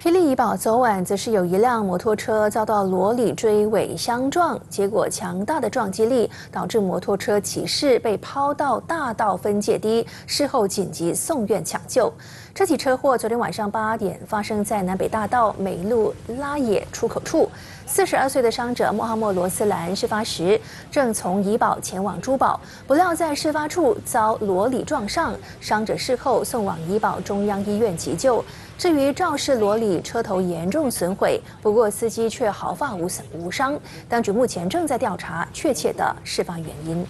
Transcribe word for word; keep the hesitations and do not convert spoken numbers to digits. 霹雳怡保昨晚则是有一辆摩托车遭到罗里追尾相撞，结果强大的撞击力导致摩托车骑士被抛到大道分界堤，事后紧急送院抢救。这起车祸昨天晚上八点发生在南北大道美路拉野出口处。四十二岁的伤者穆哈默罗斯兰事发时正从怡保前往珠宝，不料在事发处遭罗里撞上，伤者事后送往怡保中央医院急救。至于肇事罗里， 车头严重损毁，不过司机却毫发无伤。当局目前正在调查确切的事发原因。